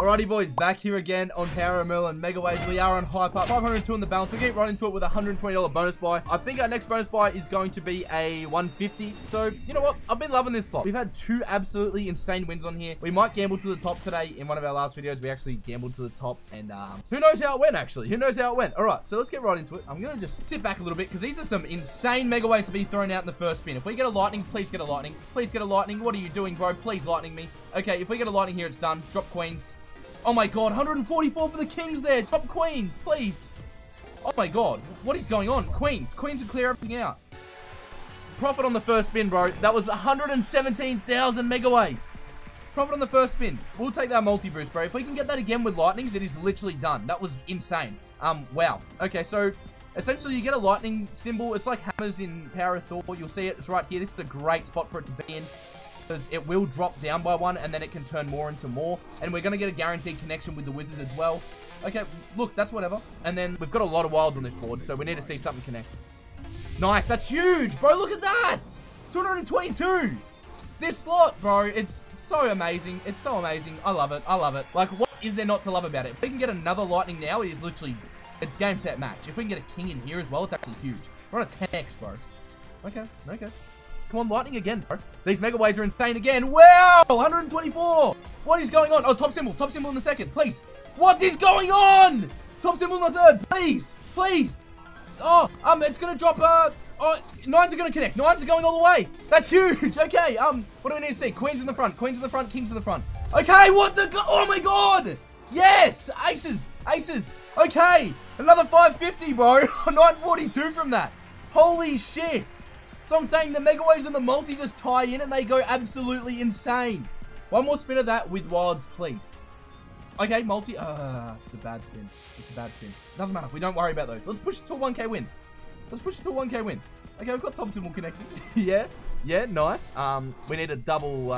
Alrighty boys, back here again on Power of Merlin Megaways. We are on Hype Up, 502 on the balance. We'll get right into it with a $120 bonus buy. I think our next bonus buy is going to be a 150. So, you know what? I've been loving this slot. We've had two absolutely insane wins on here. We might gamble to the top today. In one of our last videos, we actually gambled to the top, and who knows how it went, actually. Who knows how it went? Alright, so let's get right into it. I'm gonna just sit back a little bit, because these are some insane Megaways to be thrown out in the first spin. If we get a lightning, please get a lightning. Please get a lightning. What are you doing, bro? Please lightning me. Okay, if we get a lightning here, it's done. Drop queens. Oh my god, 144 for the kings there. Drop queens, please. Oh my god, what is going on? Queens. Queens would clear everything out. Profit on the first spin, bro. That was 117,000 megaways. Profit on the first spin. We'll take that multi-boost, bro. If we can get that again with lightnings, it is literally done. That was insane. Wow. Okay, so essentially you get a lightning symbol. It's like hammers in Power of Thor. You'll see it. It's right here. This is a great spot for it to be in. It will drop down by one, and then it can turn more into more, and we're going to get a guaranteed connection with the wizard as well. Okay, look, that's whatever. And then we've got a lot of wilds on this board, so we need to see something connect. Nice, that's huge, bro. Look at that, 222. This slot, bro, it's so amazing. It's so amazing. I love it. I love it. Like, what is there not to love about it? If we can get another lightning now, it is literally, it's game, set, match. If we can get a king in here as well, it's actually huge. We're on a 10x, bro. Okay. Come on, lightning again, bro. These megaways are insane again. Wow, 124. What is going on? Oh, top symbol in the second, please. What is going on? Top symbol in the third, please, please. Oh, it's gonna drop. Oh, nines are gonna connect. Nines are going all the way. That's huge. Okay. What do we need to see? Queens in the front. Queens in the front. Kings in the front. Okay. What the? Oh my god. Yes. Aces. Aces. Okay. Another 550, bro. 942 from that. Holy shit. So I'm saying the Megawaves and the multi just tie in and they go absolutely insane. One more spin of that with wilds, please. Okay, multi. It's a bad spin. It's a bad spin. Doesn't matter. We don't worry about those. Let's push it to a 1k win. Let's push it to a 1k win. Okay, we've got Thompson will connect. Yeah, nice. We need a double.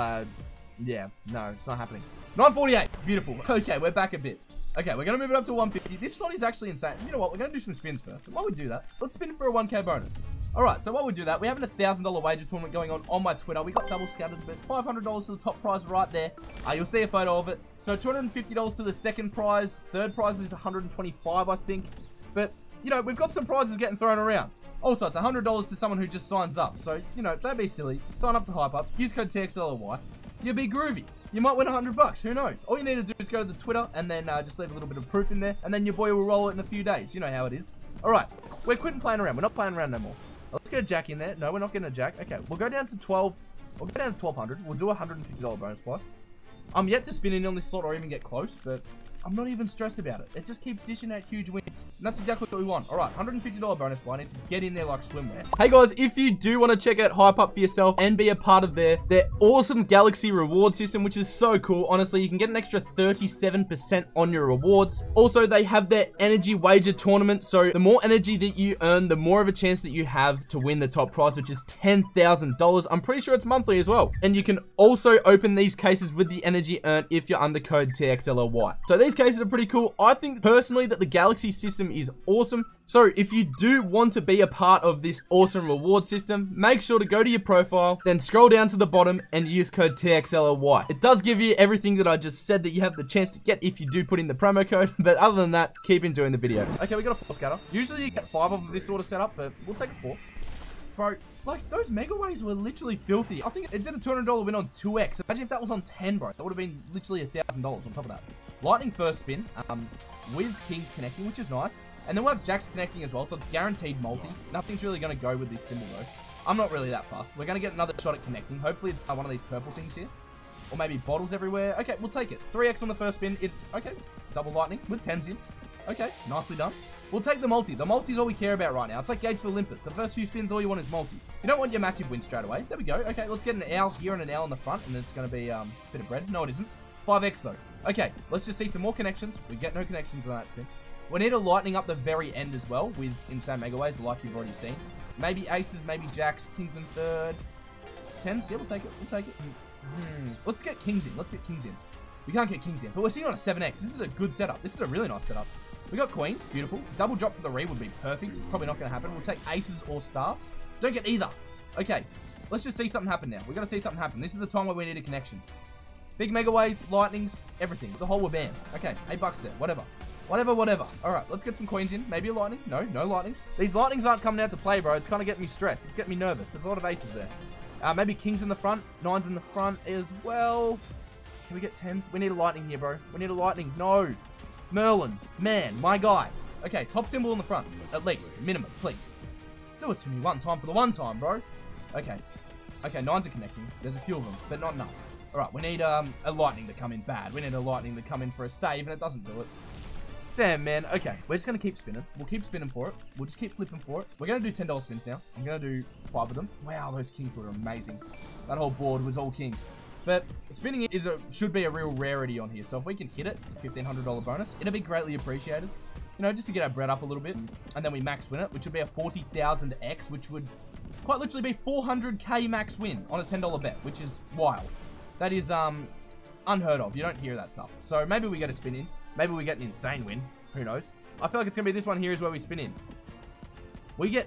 Yeah, no, it's not happening. 948. Beautiful. Okay, we're back a bit. Okay, we're going to move it up to 150. This slot is actually insane. You know what? We're going to do some spins first. And while we do that, let's spin for a 1k bonus. All right, so while we do that, we have a $1,000 wager tournament going on my Twitter. We got double scattered, but $500 to the top prize right there. You'll see a photo of it. So $250 to the second prize. Third prize is $125, I think. But, you know, we've got some prizes getting thrown around. Also, it's $100 to someone who just signs up. So, you know, don't be silly. Sign up to Hype Up. Use code TXLY. You'll be groovy. You might win $100. Who knows? All you need to do is go to the Twitter and then just leave a little bit of proof in there. And then your boy will roll it in a few days. You know how it is. All right. We're quitting playing around. We're not playing around no more. Let's get a jack in there. No, we're not getting a jack. Okay. We'll go down to 12. We'll go down to 1,200. We'll do a $150 bonus buy. I'm yet to spin in on this slot or even get close, but I'm not even stressed about it. It just keeps dishing out huge wins. And that's exactly what we want. All right, $150 bonus buy. I need to get in there like swimwear. Hey guys, if you do want to check out Hype Up for yourself and be a part of their awesome Galaxy reward system, which is so cool. Honestly, you can get an extra 37% on your rewards. Also, they have their energy wager tournament. So the more energy that you earn, the more of a chance that you have to win the top prize, which is $10,000. I'm pretty sure it's monthly as well. And you can also open these cases with the energy earned if you're under code TXLY. So these cases are pretty cool. I think personally that the Galaxy system is awesome. So if you do want to be a part of this awesome reward system, make sure to go to your profile, then scroll down to the bottom and use code TXLY. It does give you everything that I just said that you have the chance to get if you do put in the promo code, but other than that, keep enjoying the video. Okay, we got a 4 scatter. Usually you get 5 of this sort of setup, but we'll take a 4. Bro, like, those Megaways were literally filthy. I think it did a $200 win on 2x. Imagine if that was on 10, bro. That would have been literally $1,000 on top of that. Lightning first spin with kings connecting, which is nice. And then we'll have jacks connecting as well, so it's guaranteed multi. Nothing's really going to go with this symbol, though. I'm not really that fast. We're going to get another shot at connecting. Hopefully, it's one of these purple things here. Or maybe bottles everywhere. Okay, we'll take it. 3x on the first spin. It's, okay, double lightning with 10s in. Okay, nicely done. We'll take the multi. The multi's all we care about right now. It's like Gates of Olympus. The first few spins, all you want is multi. You don't want your massive win straight away. There we go. Okay, let's get an owl here and an owl in the front, and it's going to be a bit of bread. No, it isn't. 5x, though. Okay, let's just see some more connections. We get no connections on that spin. We need a lightning up the very end as well with insane megaways, like you've already seen. Maybe aces, maybe jacks, kings in third. 10s, yeah, we'll take it. We'll take it. Let's get kings in. Let's get kings in. We can't get kings in, but we're sitting on a 7x. This is a good setup. This is a really nice setup. We got queens, beautiful. Double drop for the re would be perfect. Probably not going to happen. We'll take aces or stars. Don't get either. Okay, let's just see something happen now. We're going to see something happen. This is the time where we need a connection. Big Megaways, Lightnings, everything. The whole wabam. Okay, $8 there. Whatever. Whatever, whatever. Alright, let's get some coins in. Maybe a Lightning. No, no Lightnings. These Lightnings aren't coming out to play, bro. It's kind of getting me stressed. It's getting me nervous. There's a lot of aces there. Maybe Kings in the front. Nines in the front as well. Can we get tens? We need a Lightning here, bro. We need a Lightning. No. Merlin. Man, my guy. Okay, top symbol in the front. At least. Minimum, please. Do it to me one time for the one time, bro. Okay. Okay, nines are connecting. There's a few of them, but not enough. Alright, we need a Lightning to come in bad. We need a Lightning to come in for a save, and it doesn't do it. Damn, man. Okay, we're just going to keep spinning. We'll keep spinning for it. We'll just keep flipping for it. We're going to do $10 spins now. I'm going to do 5 of them. Wow, those kings were amazing. That whole board was all kings. But spinning is should be a real rarity on here. So if we can hit it, it's a $1,500 bonus. It'll be greatly appreciated. You know, just to get our bread up a little bit. And then we max win it, which would be a 40,000x, which would quite literally be 400k max win on a $10 bet, which is wild. That is unheard of. You don't hear that stuff. So maybe we get a spin in. Maybe we get an insane win. Who knows? I feel like it's going to be this one here is where we spin in. We get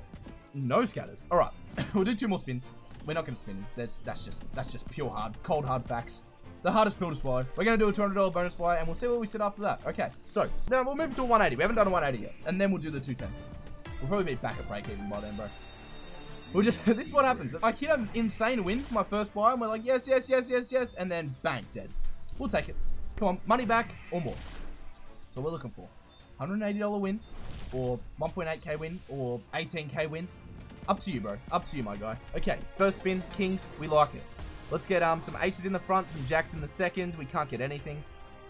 no scatters. All right. We'll do 2 more spins. We're not going to spin in. That's just pure hard, cold hard facts. The hardest pill to swallow. We're going to do a $200 bonus buy, and we'll see what we sit after that. Okay. So, now we'll move to a 180. We haven't done a 180 yet. And then we'll do the 210. We'll probably be back at break even by then, bro. We'll just... This is what happens. If I hit an insane win for my first buy, and we're like, yes, yes, yes, yes, yes. And then, bang, dead. We'll take it. Come on. Money back or more. So we're looking for $180 win, or 1.8k win, or 18k win. Up to you, bro. Up to you, my guy. Okay, first spin, kings. We like it. Let's get some aces in the front, some jacks in the second. We can't get anything.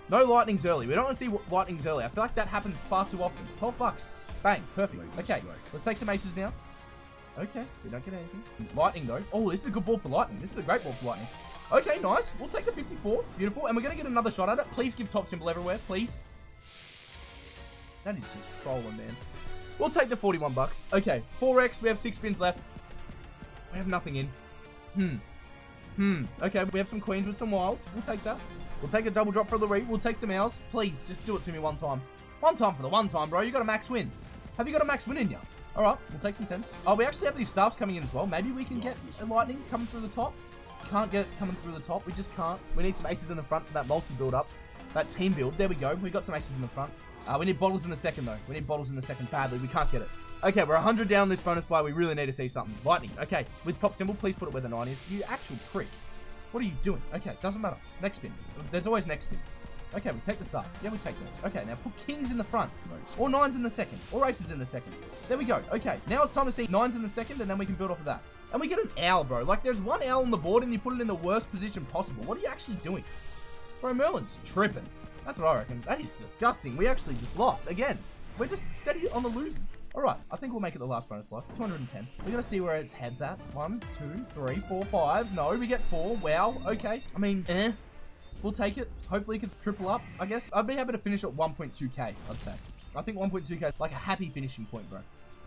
No lightnings early. We don't want to see lightnings early. I feel like that happens far too often. $12. Bang. Perfect. Okay, let's take some aces now. Okay, we don't get anything. Lightning though. Oh, this is a good ball for lightning. This is a great ball for lightning. Okay, nice. We'll take the 54. Beautiful. And we're gonna get another shot at it. Please give top symbol everywhere, please. That is just trolling, man. We'll take the $41. Okay, 4x. We have 6 spins left. We have nothing in. Okay, we have some queens with some wilds. We'll take that. We'll take a double drop for the re. We'll take some owls. Please, just do it to me one time. One time for the one time, bro. You got a max win. Have you got a max win in you? All right, we'll take some tens. Oh, we actually have these staffs coming in as well. Maybe we can get a lightning coming through the top. Can't get it coming through the top. We just can't. We need some aces in the front for that multi build up. That team build. There we go. We got some aces in the front. We need bottles in the second, though. We need bottles in the second badly. We can't get it. Okay, we're 100 down this bonus buy. We really need to see something. Lightning. Okay, with top symbol, please put it where the 9 is. You actual prick. What are you doing? Okay, doesn't matter. Next spin. There's always next spin. Okay, we take the stars. Yeah, we take those. Okay, now put kings in the front. Or 9s in the second. Or aces in the second. There we go. Okay, now it's time to see 9s in the second, and then we can build off of that. And we get an owl, bro. Like, there's one owl on the board, and you put it in the worst position possible. What are you actually doing? Bro, Merlin's tripping. That's what I reckon. That is disgusting. We actually just lost. Again, we're just steady on the losing. All right, I think we'll make it the last bonus block. 210. We're going to see where its head's at. 1, 2, 3, 4, 5. No, we get 4. Wow. Okay. I mean, We'll take it. Hopefully, it could triple up, I guess. I'd be happy to finish at 1.2k, I'd say. I think 1.2k is like a happy finishing point, bro.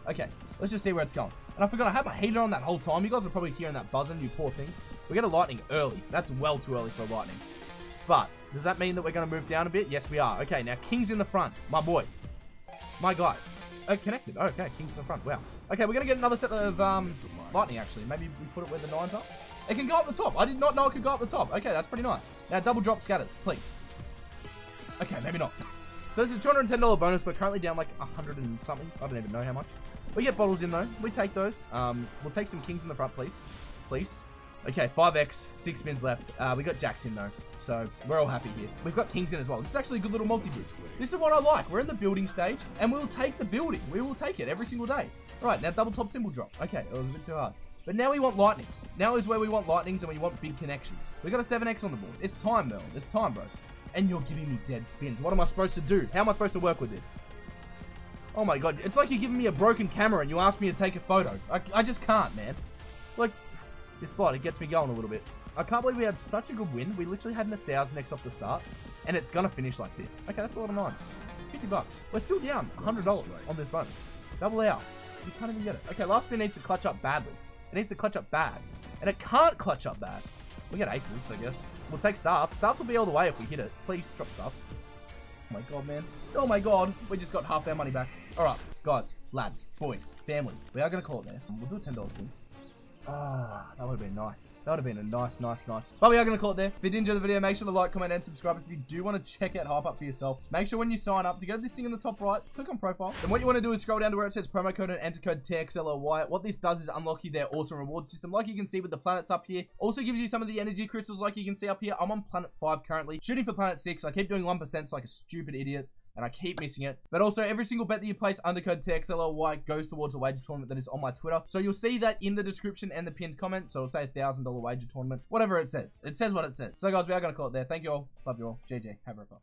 Okay, let's just see where it's going. And I forgot, I had my heater on that whole time. You guys are probably hearing that buzzing, you poor things. We get a lightning early. That's well too early for a lightning. But does that mean that we're going to move down a bit? Yes, we are. Okay, now kings in the front. My boy. My guy. Oh, connected. Oh, okay, kings in the front. Wow. Okay, we're going to get another set of lightning, actually. Maybe we put it where the 9's are. It can go up the top. I did not know it could go up the top. Okay, that's pretty nice. Now, double drop scatters, please. Okay, maybe not. So this is a $210 bonus. We're currently down like 100 and something. I don't even know how much. We get bottles in, though. We take those. We'll take some kings in the front, please. Please. Okay, 5x, 6 spins left. We got jacks in, though. So, we're all happy here. We've got kings in as well. This is actually a good little multi-boost. This is what I like. We're in the building stage, and we'll take the building. We will take it every single day. All right, now double top symbol drop. Okay, it was a bit too hard. But now we want lightnings. Now is where we want lightnings, and we want big connections. We've got a 7x on the boards. It's time, Merlin. It's time, bro. And you're giving me dead spins. What am I supposed to do? How am I supposed to work with this? Oh, my God. It's like you're giving me a broken camera, and you ask me to take a photo. I just can't, man. Like, this slide, it gets me going a little bit. I can't believe we had such a good win. We literally had an 1,000x off the start, and it's going to finish like this. Okay, that's a lot of nines. $50. We're still down $100 on this bonus. Double out. We can't even get it. Okay, last spin needs to clutch up badly. It needs to clutch up bad, and it can't clutch up bad. We get aces, I guess. We'll take staffs. Staffs will be all the way if we hit it. Please drop staff. Oh, my God, man. Oh, my God. We just got half our money back. All right, guys, lads, boys, family. We are going to call it there. We'll do a $10 win. Ah, that would have been nice. That would have been a nice. But we are going to call it there. If you did enjoy the video, make sure to like, comment, and subscribe. If you do want to check out Hype Up for yourself, make sure when you sign up to go to this thing in the top right, click on profile. And what you want to do is scroll down to where it says promo code and enter code TXLY. What this does is unlock you their awesome reward system, like you can see with the planets up here. Also gives you some of the energy crystals, like you can see up here. I'm on planet 5 currently, shooting for planet 6. I keep doing 1% like a stupid idiot, and I keep missing it. But also, every single bet that you place under code TXLY goes towards a wager tournament that is on my Twitter. So you'll see that in the description and the pinned comment. So it'll say $1,000 wager tournament, whatever it says. It says what it says. So guys, we are going to call it there. Thank you all. Love you all. GG. Have a ripper.